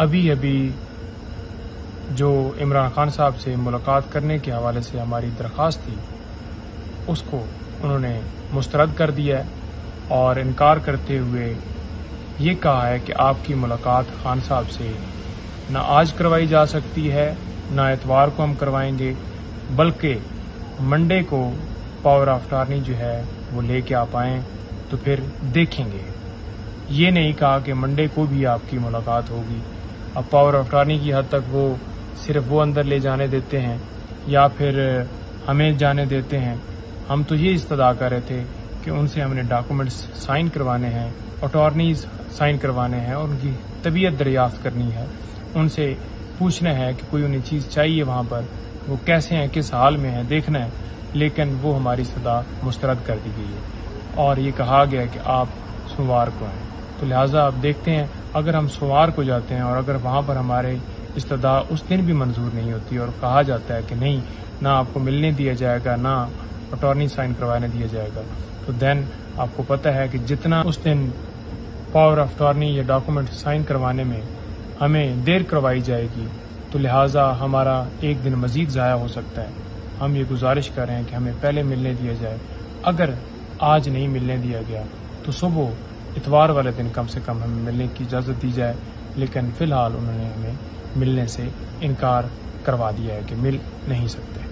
अभी अभी जो इमरान खान साहब से मुलाकात करने के हवाले से हमारी दरख्वास्त थी उसको उन्होंने मुस्तरद कर दिया और इनकार करते हुए ये कहा है कि आपकी मुलाकात खान साहब से ना आज करवाई जा सकती है ना इतवार को हम करवाएंगे, बल्कि मंडे को पावर ऑफ अटॉर्नी जो है वो लेके आप आएँ तो फिर देखेंगे। ये नहीं कहा कि मंडे को भी आपकी मुलाकात होगी। अब पावर ऑफ अटॉर्नी की हद तक वो सिर्फ वो अंदर ले जाने देते हैं या फिर हमें जाने देते हैं। हम तो ये इस्तदा कर रहे थे कि उनसे हमने डॉक्यूमेंट्स साइन करवाने हैं, अटॉर्नीज साइन करवाने हैं और उनकी तबीयत दरियाफ्त करनी है, उनसे पूछना है कि कोई उन्हें चीज़ चाहिए वहाँ पर, वो कैसे हैं, किस हाल में हैं, देखना है। लेकिन वो हमारी सदा मुस्तरद कर दी गई है और ये कहा गया कि आप सोमवार को आएँ। तो लिहाजा आप देखते हैं अगर हम सोमवार को जाते हैं और अगर वहाँ पर हमारे इस्तदा उस दिन भी मंजूर नहीं होती और कहा जाता है कि नहीं, ना आपको मिलने दिया जाएगा ना अटॉर्नी साइन करवाने दिया जाएगा, तो देन आपको पता है कि जितना उस दिन पावर ऑफ अटॉर्नी या डॉक्यूमेंट साइन करवाने में हमें देर करवाई जाएगी तो लिहाजा हमारा एक दिन मजीद ज़ाया हो सकता है। हम ये गुजारिश कर रहे हैं कि हमें पहले मिलने दिया जाए। अगर आज नहीं मिलने दिया गया तो सुबह इतवार वाले दिन कम से कम हमें मिलने की इजाज़त दी जाए, लेकिन फ़िलहाल उन्होंने हमें मिलने से इनकार करवा दिया है कि मिल नहीं सकते।